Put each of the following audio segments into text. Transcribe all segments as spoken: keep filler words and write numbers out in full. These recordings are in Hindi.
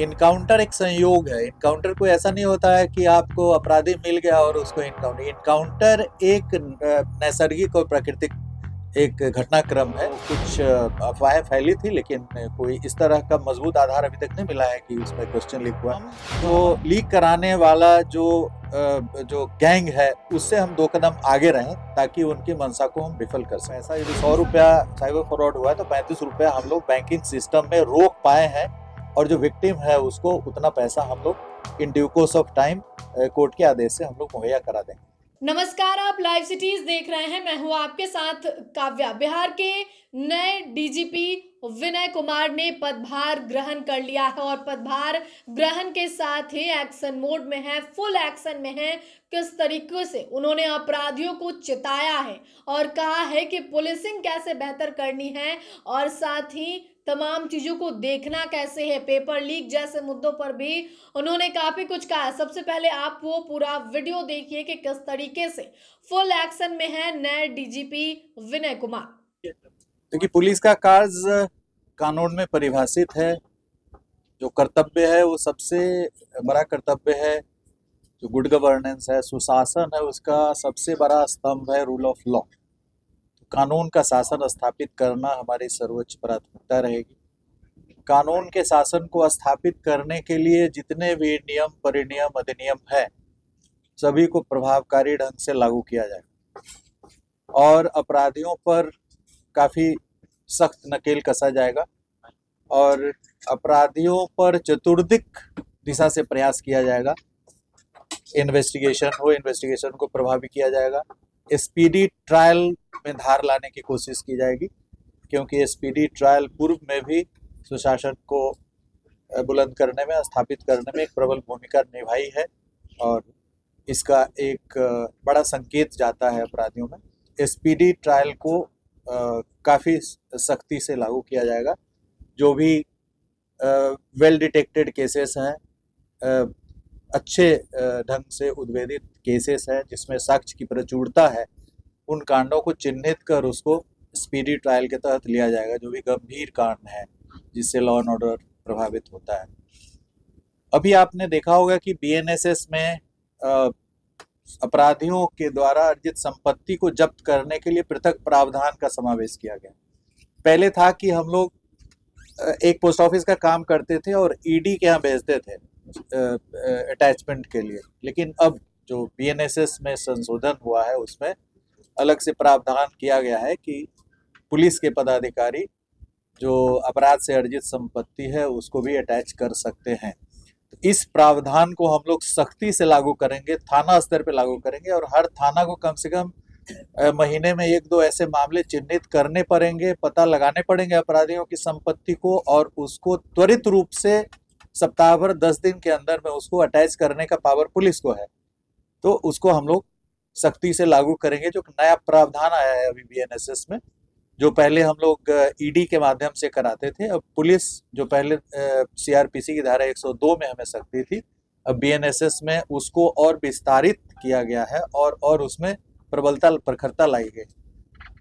इनकाउंटर एक संयोग है। इनकाउंटर कोई ऐसा नहीं होता है कि आपको अपराधी मिल गया और उसको इनकाउंटर, इनकाउंटर एक नैसर्गिक और प्राकृतिक एक घटनाक्रम है। कुछ अफवाहें फैली थी लेकिन कोई इस तरह का मजबूत आधार अभी तक नहीं मिला है कि उसमें क्वेश्चन लीक हुआ। तो लीक कराने वाला जो जो गैंग है उससे हम दो कदम आगे रहें ताकि उनकी मंशा को हम विफल कर सकें। ऐसा यदि सौ रुपया साइबर फ्रॉड हुआ है तो पैंतीस रुपया हम लोग बैंकिंग सिस्टम में रोक पाए हैं और जो विक्टिम है उसको उतना पैसा हम लोग in due course of time court के आदेश से हम लोग मुहैया करा देंगे। नमस्कार, आप लाइव सिटीज देख रहे हैं, मैं हूं आपके साथ काव्या। बिहार के नए डीजीपी विनय कुमार ने पदभार ग्रहण कर लिया है और पदभार ग्रहण के साथ ही एक्शन मोड में है, फुल एक्शन में है। किस तरीके से उन्होंने अपराधियों को चिताया है और कहा है कि पुलिसिंग कैसे बेहतर करनी है और साथ ही तमाम चीज़ों को देखना कैसे है। पेपर लीक जैसे मुद्दों पर भी उन्होंने काफ़ी कुछ कहा। सबसे पहले आप वो पूरा वीडियो देखिए कि किस तरीके से फुल एक्शन में है नए डीजीपी विनय कुमार। क्योंकि पुलिस का कार्य कानून में परिभाषित है, जो कर्तव्य है वो सबसे बड़ा कर्तव्य है, जो गुड गवर्नेंस है, सुशासन है, उसका सबसे बड़ा स्तंभ है रूल ऑफ लॉ। कानून का शासन स्थापित करना हमारी सर्वोच्च प्राथमिकता रहेगी। कानून के शासन को स्थापित करने के लिए जितने भी नियम, परिनियम, अधिनियम हैं सभी को प्रभावकारी ढंग से लागू किया जाएगा और अपराधियों पर काफ़ी सख्त नकेल कसा जाएगा और अपराधियों पर चतुर्दिक दिशा से प्रयास किया जाएगा। इन्वेस्टिगेशन हो, इन्वेस्टिगेशन को प्रभावी किया जाएगा। स्पीडी ट्रायल में धार लाने की कोशिश की जाएगी क्योंकि स्पीडी ट्रायल पूर्व में भी सुशासन को बुलंद करने में, स्थापित करने में एक प्रबल भूमिका निभाई है और इसका एक बड़ा संकेत जाता है अपराधियों में। स्पीडी ट्रायल को काफ़ी सख्ती से लागू किया जाएगा। जो भी वेल डिटेक्टेड केसेस हैं, आ, अच्छे ढंग से उद्भेदित केसेस हैं जिसमें साक्ष्य की प्रचुरता है, उन कांडों को चिन्हित कर उसको स्पीडी ट्रायल के तहत लिया जाएगा। जो भी गंभीर कांड है जिससे लॉ एंड ऑर्डर प्रभावित होता है। अभी आपने देखा होगा कि बीएनएसएस में अपराधियों के द्वारा अर्जित संपत्ति को जब्त करने के लिए पृथक प्रावधान का समावेश किया गया। पहले था कि हम लोग एक पोस्ट ऑफिस का काम करते थे और ईडी के यहाँ भेजते थे अटैचमेंट के लिए, लेकिन अब जो बीएनएसएस में संशोधन हुआ है उसमें अलग से प्रावधान किया गया है कि पुलिस के पदाधिकारी जो अपराध से अर्जित संपत्ति है उसको भी अटैच कर सकते हैं। तो इस प्रावधान को हम लोग सख्ती से लागू करेंगे, थाना स्तर पे लागू करेंगे और हर थाना को कम से कम महीने में एक दो ऐसे मामले चिन्हित करने पड़ेंगे, पता लगाने पड़ेंगे अपराधियों की संपत्ति को और उसको त्वरित रूप से सप्ताह भर दस दिन के अंदर में उसको अटैच करने का पावर पुलिस को है। तो उसको हम लोग सख्ती से लागू करेंगे। जो नया प्रावधान आया है अभी बीएनएसएस में, जो पहले हम लोग ईडी के माध्यम से कराते थे, अब पुलिस जो पहले सीआरपीसी की धारा एक सौ दो में हमें सख्ती थी, अब बीएनएसएस में उसको और विस्तारित किया गया है और और उसमें प्रबलता, प्रखरता लाई गई।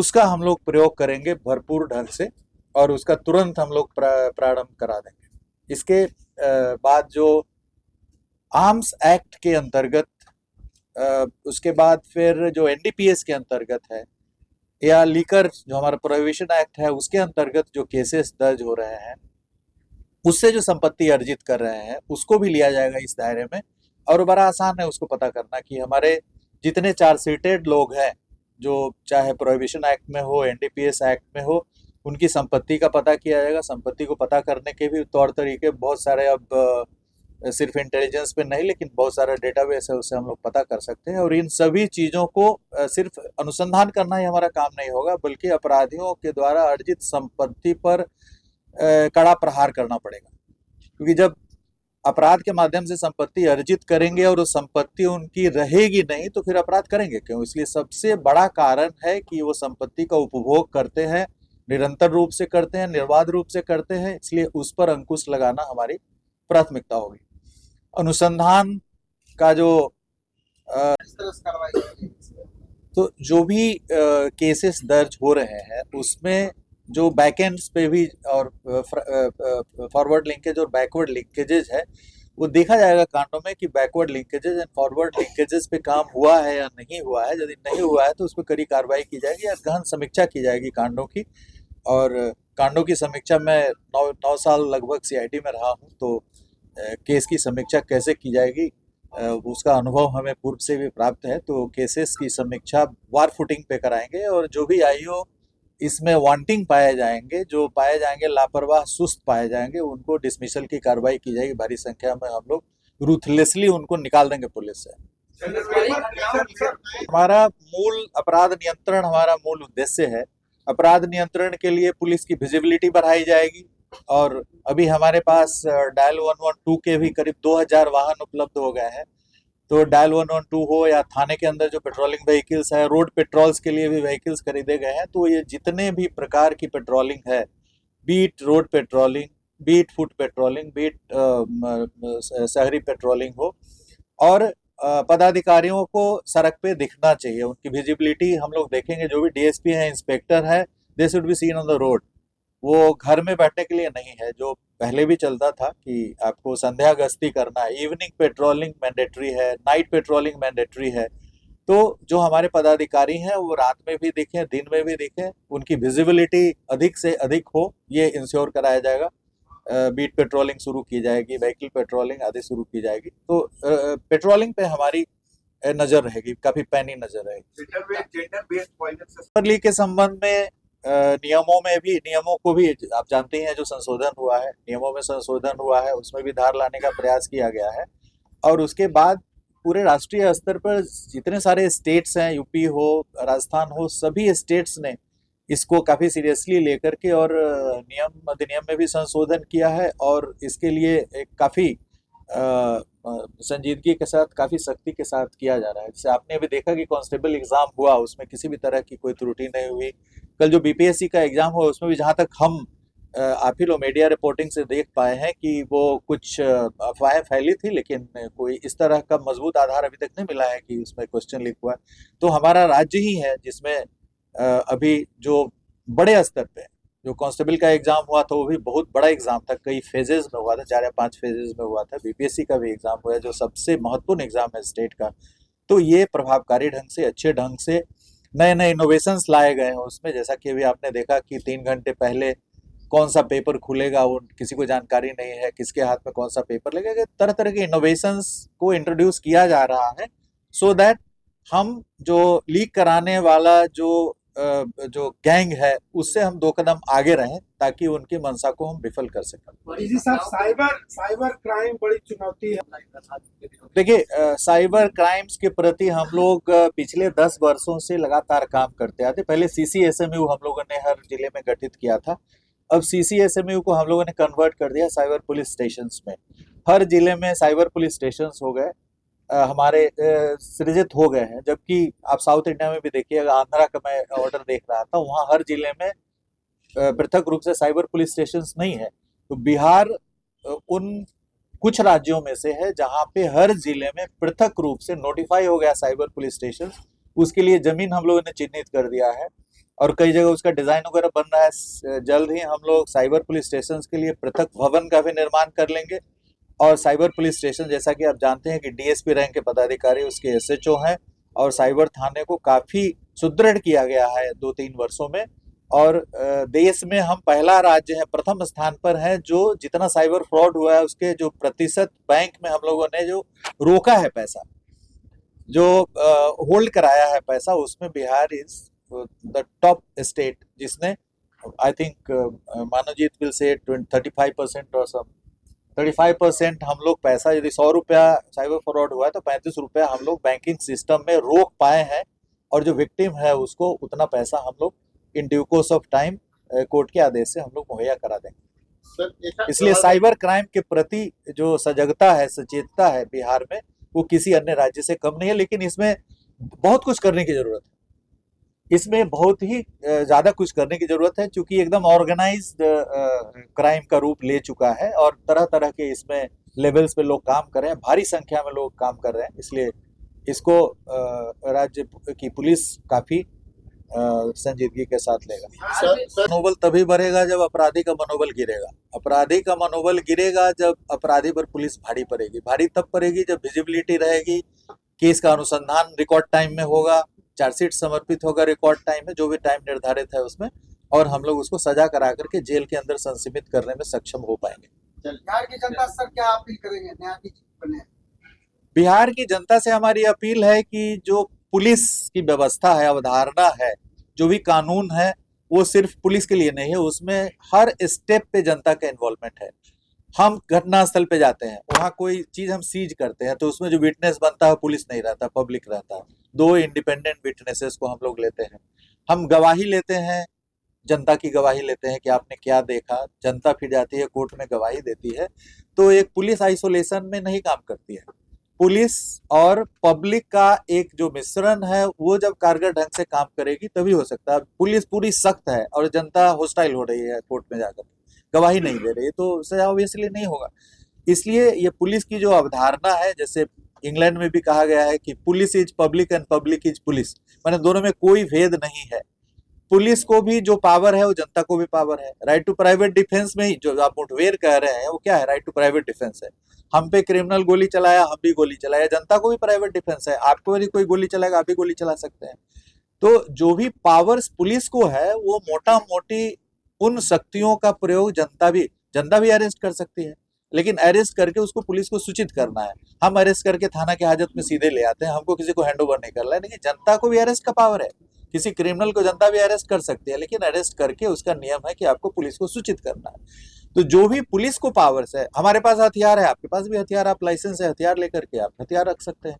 उसका हम लोग प्रयोग करेंगे भरपूर ढंग से और उसका तुरंत हम लोग प्रारंभ करा देंगे। इसके बाद जो आर्म्स एक्ट के अंतर्गत, उसके बाद फिर जो एनडीपीएस के अंतर्गत है या लीकर जो हमारा प्रोहिबिशन एक्ट है उसके अंतर्गत जो केसेस दर्ज हो रहे हैं उससे जो संपत्ति अर्जित कर रहे हैं उसको भी लिया जाएगा इस दायरे में। और बड़ा आसान है उसको पता करना कि हमारे जितने चार्जशीटेड लोग हैं, जो चाहे प्रोहिबिशन एक्ट में हो, एनडीपीएस एक्ट में हो, उनकी संपत्ति का पता किया जाएगा। संपत्ति को पता करने के भी तौर तरीके बहुत सारे अब सिर्फ इंटेलिजेंस पे नहीं लेकिन बहुत सारा डेटाबेस है, उससे हम लोग पता कर सकते हैं। और इन सभी चीज़ों को सिर्फ अनुसंधान करना ही हमारा काम नहीं होगा बल्कि अपराधियों के द्वारा अर्जित संपत्ति पर कड़ा प्रहार करना पड़ेगा। क्योंकि जब अपराध के माध्यम से संपत्ति अर्जित करेंगे और वो संपत्ति उनकी रहेगी नहीं तो फिर अपराध करेंगे क्यों? इसलिए सबसे बड़ा कारण है कि वो संपत्ति का उपभोग करते हैं, निरंतर रूप से करते हैं, निर्बाध रूप से करते हैं। इसलिए उस पर अंकुश लगाना हमारी प्राथमिकता होगी। अनुसंधान का जो आ, तो जो भी आ, केसेस दर्ज हो रहे हैं उसमें जो बैकएंड्स पे भी और फॉरवर्ड लिंकेज और बैकवर्ड लिंकेजेज है वो देखा जाएगा कांडों में कि backward linkages and forward linkages पे काम हुआ है या नहीं हुआ है। यदि नहीं हुआ है तो उस पर कड़ी कार्रवाई की जाएगी या गहन समीक्षा की जाएगी कांडों की। और कांडों की समीक्षा में नौ नौ साल लगभग सीआईडी में रहा हूँ, तो केस की समीक्षा कैसे की जाएगी उसका अनुभव हमें पूर्व से भी प्राप्त है। तो केसेस की समीक्षा वार फुटिंग पे कराएंगे और जो भी आईओ इसमें वांटिंग पाए जाएंगे, जो पाए जाएंगे लापरवाह सुस्त पाए जाएंगे, उनको डिसमिसल की कार्रवाई की जाएगी। भारी संख्या में हम लोग रूथलेसली उनको निकाल देंगे पुलिस से। हमारा मूल अपराध नियंत्रण हमारा मूल उद्देश्य है। अपराध नियंत्रण के लिए पुलिस की विजिबिलिटी बढ़ाई जाएगी और अभी हमारे पास डायल वन वन टू के भी करीब दो हज़ार वाहन उपलब्ध हो गए हैं। तो डायल वन वन टू हो या थाने के अंदर जो पेट्रोलिंग व्हीकल्स है, रोड पेट्रोल्स के लिए भी व्हीकल्स खरीदे गए हैं। तो ये जितने भी प्रकार की पेट्रोलिंग है, beat road patrolling, beat foot patrolling, beat शहरी पेट्रोलिंग हो, और पदाधिकारियों को सड़क पे दिखना चाहिए, उनकी विजिबिलिटी हम लोग देखेंगे। जो भी डीएसपी है, इंस्पेक्टर है, they should be seen on the road. वो घर में बैठने के लिए नहीं है, जो पहले भी चलता था कि आपको संध्या गश्ती करना है। इवनिंग पेट्रोलिंग मैंडेटरी है, नाइट पेट्रोलिंग मैंडेटरी है। तो जो हमारे पदाधिकारी हैं वो रात में भी दिखें, दिन में भी दिखें, उनकी विजिबिलिटी अधिक से अधिक हो, ये इंश्योर कराया जाएगा। बीट पेट्रोलिंग शुरू की जाएगी, व्हीकल पेट्रोलिंग आदि शुरू की जाएगी। तो पेट्रोलिंग पे हमारी नज़र रहेगी, काफ़ी पैनी नज़र रहेगी। के संबंध में नियमों में भी नियमों को भी आप जानते हैं जो संशोधन हुआ है, नियमों में संशोधन हुआ है, उसमें भी धार लाने का प्रयास किया गया है। और उसके बाद पूरे राष्ट्रीय स्तर पर जितने सारे स्टेट्स हैं, यूपी हो, राजस्थान हो, सभी स्टेट्स ने इसको काफ़ी सीरियसली लेकर के और नियम अधिनियम में भी संशोधन किया है और इसके लिए एक काफ़ी संजीदगी के साथ, काफ़ी सख्ती के साथ किया जा रहा है। जैसे आपने अभी देखा कि कांस्टेबल एग्ज़ाम हुआ, उसमें किसी भी तरह की कोई त्रुटि नहीं हुई। कल जो बीपीएससी का एग्ज़ाम हुआ उसमें भी जहाँ तक हम आप ही लोग मीडिया रिपोर्टिंग से देख पाए हैं कि वो कुछ अफवाहें फैली थी, लेकिन कोई इस तरह का मजबूत आधार अभी तक नहीं मिला है कि उसमें क्वेश्चन लीक हुआ है। तो हमारा राज्य ही है जिसमें अभी जो बड़े स्तर पे जो कांस्टेबल का एग्ज़ाम हुआ था वो भी बहुत बड़ा एग्ज़ाम था, कई फेजेज़ में हुआ था, चार या पाँच फेजेज़ में हुआ था। बीपीएससी का भी एग्ज़ाम हुआ जो सबसे महत्वपूर्ण एग्ज़ाम है स्टेट का। तो ये प्रभावकारी ढंग से, अच्छे ढंग से नए नए इनोवेशंस लाए गए हैं उसमें। जैसा कि अभी आपने देखा कि तीन घंटे पहले कौन सा पेपर खुलेगा वो किसी को जानकारी नहीं है, किसके हाथ में कौन सा पेपर लगेगा। तरह तरह के इनोवेशंस को इंट्रोड्यूस किया जा रहा है सो दैट हम जो लीक कराने वाला जो जो गैंग है उससे हम दो कदम आगे रहें ताकि उनकी मंशा को हम विफल कर सकें। जी साहब, साइबर साइबर क्राइम बड़ी चुनौती है। देखिए, साइबर क्राइम्स के प्रति हम लोग पिछले दस वर्षों से लगातार काम करते आते। पहले सीसीएसएमयू हम लोगों ने हर जिले में गठित किया था। अब सीसीएसएमयू को हम लोगों ने कन्वर्ट कर दिया साइबर पुलिस स्टेशन में। हर जिले में साइबर पुलिस स्टेशन हो गए, हमारे सृजित हो गए हैं। जबकि आप साउथ इंडिया में भी देखिएगा, आंध्रा का मैं ऑर्डर देख रहा था, वहाँ हर जिले में पृथक रूप से साइबर पुलिस स्टेशंस नहीं है। तो बिहार उन कुछ राज्यों में से है जहाँ पे हर जिले में पृथक रूप से नोटिफाई हो गया साइबर पुलिस स्टेशंस। उसके लिए जमीन हम लोगों ने चिन्हित कर दिया है और कई जगह उसका डिज़ाइन वगैरह बन रहा है। जल्द ही हम लोग साइबर पुलिस स्टेशंस के लिए पृथक भवन का भी निर्माण कर लेंगे। और साइबर पुलिस स्टेशन, जैसा कि आप जानते हैं कि डीएसपी रैंक के पदाधिकारी उसके एसएचओ हैं और साइबर थाने को काफ़ी सुदृढ़ किया गया है दो तीन वर्षों में। और देश में हम पहला राज्य है, प्रथम स्थान पर है, जो जितना साइबर फ्रॉड हुआ है उसके जो प्रतिशत बैंक में हम लोगों ने जो रोका है पैसा, जो होल्ड कराया है पैसा, उसमें Bihar is the top state जिसने I think Manavjit will say thirty five percent और सब पैंतीस परसेंट हम लोग पैसा, यदि सौ रुपया साइबर फ्रॉड हुआ है तो पैंतीस रुपया हम लोग बैंकिंग सिस्टम में रोक पाए हैं और जो विक्टिम है उसको उतना पैसा हम लोग in due course of time court के आदेश से हम लोग मुहैया करा देंगे। इसलिए साइबर क्राइम के प्रति जो सजगता है, सचेतता है बिहार में, वो किसी अन्य राज्य से कम नहीं है। लेकिन इसमें बहुत कुछ करने की ज़रूरत है, इसमें बहुत ही ज़्यादा कुछ करने की ज़रूरत है, क्योंकि एकदम ऑर्गेनाइज्ड क्राइम का रूप ले चुका है और तरह तरह के इसमें लेवल्स पे लोग काम कर रहे हैं, भारी संख्या में लोग काम कर रहे हैं। इसलिए इसको राज्य की पुलिस काफ़ी संजीदगी के साथ लेगा। मनोबल तभी बढ़ेगा जब अपराधी का मनोबल गिरेगा, अपराधी का मनोबल गिरेगा जब अपराधी पर पुलिस भारी पड़ेगी, भारी तब पड़ेगी जब विजिबिलिटी रहेगी, केस का अनुसंधान रिकॉर्ड टाइम में होगा, चार्जशीट समर्पित होगा रिकॉर्ड टाइम में, जो भी टाइम निर्धारित है उसमें, और हम लोग उसको सजा करा करके जेल के अंदर संसीमित करने में सक्षम हो पाएंगे। बिहार की जनता सर क्या अपील करेंगे न्यायाधीश बने? बिहार की जनता से हमारी अपील है कि जो पुलिस की व्यवस्था है, अवधारणा है, जो भी कानून है, वो सिर्फ पुलिस के लिए नहीं है, उसमें हर स्टेप पे जनता का इन्वॉल्वमेंट है। हम घटनास्थल पे जाते हैं, वहाँ कोई चीज हम सीज करते हैं तो उसमें जो विटनेस बनता है पुलिस नहीं रहता, पब्लिक रहता है। दो इंडिपेंडेंट विटनेसेस को हम लोग लेते हैं, हम गवाही लेते हैं, जनता की गवाही लेते हैं कि आपने क्या देखा, जनता फिर जाती है कोर्ट में गवाही देती है। तो एक पुलिस आइसोलेशन में नहीं काम करती है, पुलिस और पब्लिक का एक जो मिश्रण है वो जब कारगर ढंग से काम करेगी तभी हो सकता है। पुलिस पूरी सख्त है और जनता हॉस्टाइल हो रही है, कोर्ट में जाकर गवाही नहीं दे रही, तो सजा ऑब्वियसली नहीं होगा। इसलिए ये पुलिस की जो अवधारणा है, जैसे इंग्लैंड में भी कहा गया है कि police is public and public is police, माने दोनों में कोई भेद नहीं है। पुलिस को भी जो पावर है वो जनता को भी पावर है। राइट टू प्राइवेट डिफेंस में ही जो आप मुठभेड़ कह रहे हैं वो क्या है, राइट टू प्राइवेट डिफेंस है। हम पे क्रिमिनल गोली चलाया, हम भी गोली चलाया, जनता को भी प्राइवेट डिफेंस है। आपको भी कोई गोली चलाएगा, आप भी गोली चला सकते हैं। तो जो भी पावर्स पुलिस को है वो मोटा मोटी उन शक्तियों का प्रयोग जनता भी जनता भी अरेस्ट कर सकती है, लेकिन अरेस्ट करके उसको पुलिस को सूचित करना है। हम अरेस्ट करके थाना की हाजत में सीधे ले आते हैं, हमको किसी को हैंड ओवर नहीं करना है, लेकिन जनता को भी अरेस्ट का पावर है। किसी क्रिमिनल को जनता भी अरेस्ट कर सकती है, लेकिन अरेस्ट करके उसका नियम है कि आपको पुलिस को सूचित करना है। तो जो भी पुलिस को पावर्स है, हमारे पास हथियार है, आपके पास भी हथियार, आप लाइसेंस है, हथियार लेकर के आप हथियार रख सकते हैं।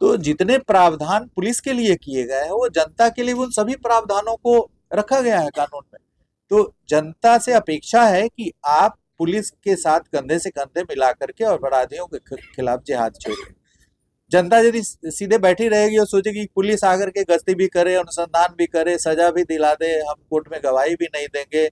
तो जितने प्रावधान पुलिस के लिए किए गए हैं वो जनता के लिए, उन सभी प्रावधानों को रखा गया है कानून में। तो जनता से अपेक्षा है कि आप पुलिस के साथ कंधे से कंधे मिला करके और अपराधियों के खिलाफ जिहाद छेड़ें। जनता यदि सीधे बैठी रहेगी और सोचेगी पुलिस आकर के गश्ती भी करे, अनुसंधान भी करे, सजा भी दिला दे, हम कोर्ट में गवाही भी नहीं देंगे,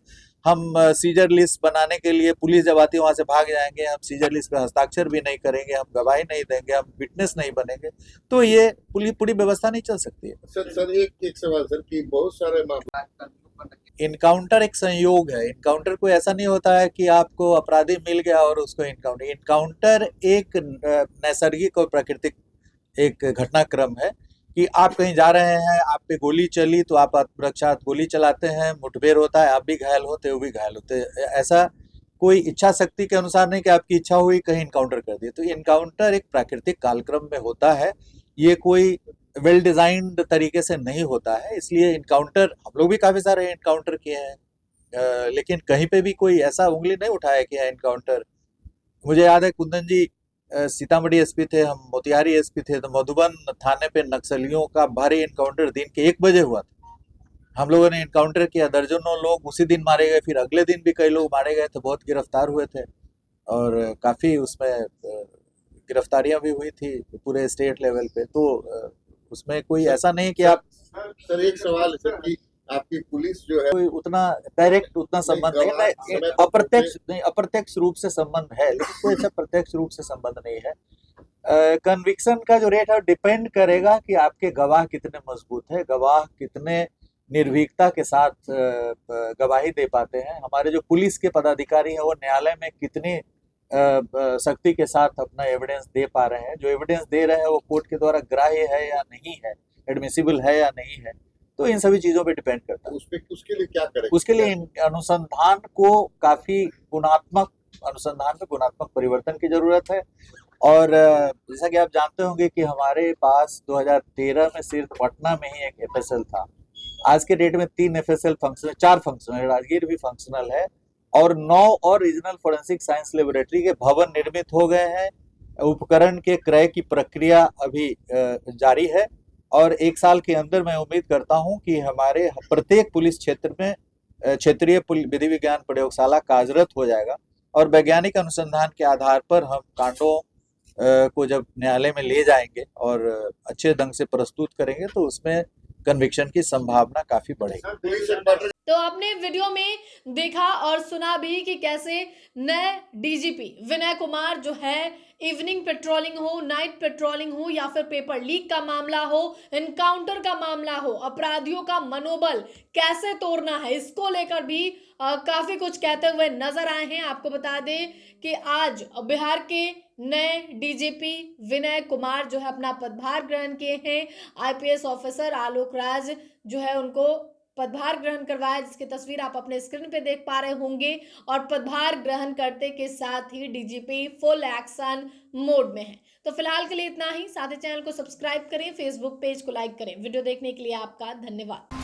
हम सीजर लिस्ट बनाने के लिए पुलिस जब आती है वहाँ से भाग जाएंगे, हम सीजर लिस्ट पे हस्ताक्षर भी नहीं करेंगे, हम गवाही नहीं देंगे, हम विटनेस नहीं बनेंगे, तो ये पूरी व्यवस्था नहीं चल सकती है। सर सर एक एक सवाल सर कि बहुत सारे मामले, इनकाउंटर एक संयोग है। इनकाउंटर कोई ऐसा नहीं होता है कि आपको अपराधी मिल गया और उसको इनकाउंटर, इनकाउंटर एक नैसर्गिक और प्राकृतिक एक घटनाक्रम है कि आप कहीं जा रहे हैं, आप पे गोली चली तो आप आत्मरक्षार्थ गोली चलाते हैं, मुठभेड़ होता है, आप भी घायल होते हो, भी घायल होते। ऐसा कोई इच्छा शक्ति के अनुसार नहीं कि आपकी इच्छा हुई कहीं इनकाउंटर कर दिया। तो इनकाउंटर एक प्राकृतिक कालक्रम में होता है, ये कोई वेल डिजाइंड तरीके से नहीं होता है। इसलिए इनकाउंटर, हम लोग भी काफ़ी सारे इनकाउंटर किए हैं, लेकिन कहीं पर भी कोई ऐसा उंगली नहीं उठाया कि इनकाउंटर। मुझे याद है कुंदन जी सीतामढ़ी एसपी थे, हम मोतिहारी एसपी थे, तो मधुबन थाने पे नक्सलियों का भारी इनकाउंटर दिन के एक बजे हुआ था। हम लोगों ने इनकाउंटर किया, दर्जनों लोग उसी दिन मारे गए, फिर अगले दिन भी कई लोग मारे गए थे, बहुत गिरफ्तार हुए थे और काफ़ी उसमें गिरफ्तारियां भी हुई थी पूरे स्टेट लेवल पे। तो उसमें कोई ऐसा नहीं कि आप सर, सर एक सवाल सर कि आपकी पुलिस जो है कोई उतना डायरेक्ट उतना संबंध नहीं है, अप्रत्यक्ष नहीं, अप्रत्यक्ष रूप से संबंध है, लेकिन कोई ऐसा प्रत्यक्ष रूप से संबंध नहीं है। कन्विक्शन का जो रेट है डिपेंड करेगा कि आपके गवाह कितने मजबूत है, गवाह कितने निर्भीकता के साथ गवाही दे पाते हैं, हमारे जो पुलिस के पदाधिकारी हैं वो न्यायालय में कितनी शक्ति के साथ अपना एविडेंस दे पा रहे हैं, जो एविडेंस दे रहे हैं वो कोर्ट के द्वारा ग्राह्य है या नहीं है, एडमिसिबल है या नहीं है, तो इन सभी चीजों पे डिपेंड करता है। उस पे उसके लिए क्या करें? उसके लिए अनुसंधान को काफी गुणात्मक अनुसंधान में गुणात्मक परिवर्तन की जरूरत है। और जैसा कि आप जानते होंगे कि हमारे पास दो हज़ार तेरह में सिर्फ पटना में ही एक एफएसएल था, आज के डेट में तीन एफएसएल फंक्शनल, चार फंक्शनल, राजगीर भी फंक्शनल है, और नौ और रीजनल फोरेंसिक साइंस लेबोरेटरी के भवन निर्मित हो गए हैं। उपकरण के क्रय की प्रक्रिया अभी जारी है और एक साल के अंदर मैं उम्मीद करता हूं कि हमारे प्रत्येक पुलिस क्षेत्र में क्षेत्रीय विधि विज्ञान प्रयोगशाला कार्यरत हो जाएगा और वैज्ञानिक अनुसंधान के आधार पर हम कांडों को जब न्यायालय में ले जाएंगे और अच्छे ढंग से प्रस्तुत करेंगे तो उसमें कन्विक्शन की संभावना काफ़ी बढ़ेगी। तो आपने वीडियो में देखा और सुना भी कि कैसे नए डीजीपी विनय कुमार जो है, इवनिंग पेट्रोलिंग हो, नाइट पेट्रोलिंग हो, या फिर पेपर लीक का मामला हो, एनकाउंटर का मामला हो, अपराधियों का मनोबल कैसे तोड़ना है, इसको लेकर भी आ, काफी कुछ कहते हुए नजर आए हैं। आपको बता दें कि आज बिहार के नए डीजीपी विनय कुमार जो है अपना पदभार ग्रहण किए हैं। आईपीएस ऑफिसर आलोक राज जो है उनको पदभार ग्रहण करवाया, जिसकी तस्वीर आप अपने स्क्रीन पे देख पा रहे होंगे। और पदभार ग्रहण करते के साथ ही डीजीपी फुल एक्शन मोड में है। तो फिलहाल के लिए इतना ही। साथ ही चैनल को सब्सक्राइब करें, फेसबुक पेज को लाइक करें। वीडियो देखने के लिए आपका धन्यवाद।